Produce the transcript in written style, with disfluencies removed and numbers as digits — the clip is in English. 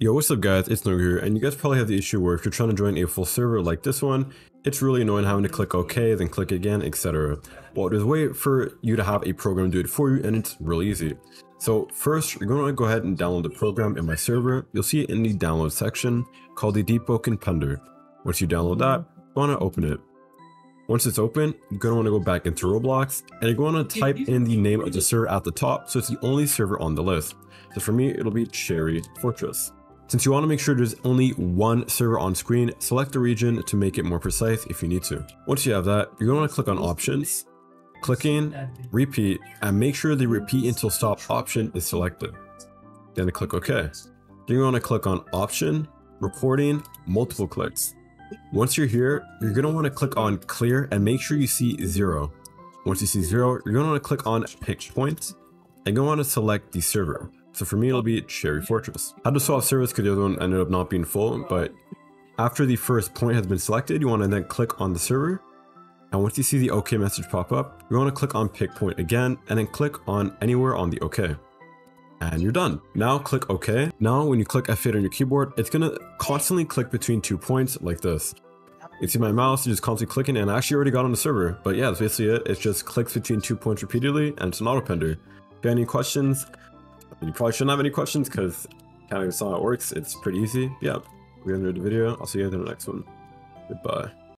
Yo, what's up guys, it's Nogu here, and you guys probably have the issue where if you're trying to join a full server like this one, it's really annoying having to click OK, then click again, etc. Well, there's a way for you to have a program do it for you, and it's really easy. So first, you're going to go ahead and download the program in my server. You'll see it in the download section called the Deepwoken Pender. Once you download that, you want to open it. Once it's open, you're going to want to go back into Roblox and you're going to type in the name of the server at the top, so it's the only server on the list. So for me, it'll be Cherry Fortress. Since you want to make sure there's only one server on screen, select the region to make it more precise if you need to. Once you have that, you're going to want to click on Options, click in Repeat, and make sure the Repeat until Stop option is selected. Then click OK. Then you're going to click on Option, Recording, Multiple Clicks. Once you're here, you're going to want to click on Clear and make sure you see 0. Once you see 0, you're going to want to click on Pitch Points and you're going to want to select the server. So for me, it'll be Cherry Fortress. I had to swap servers because the other one ended up not being full, but after the first point has been selected, you want to then click on the server. And once you see the OK message pop up, you want to click on Pick Point again and then click on anywhere on the OK. And you're done. Now click OK. Now when you click F8 on your keyboard, it's going to constantly click between 2 points like this. You see my mouse is just constantly clicking, and I actually already got on the server. But yeah, that's basically it. It just clicks between 2 points repeatedly, and it's an auto pender. If you have any questions, you probably shouldn't have any questions because kind of saw how it works. It's pretty easy. Yeah, we're going to do the video. I'll see you guys in the next one. Goodbye.